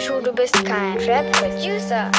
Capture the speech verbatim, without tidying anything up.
Hoseüberschuh, du bist kein Rap-Producer.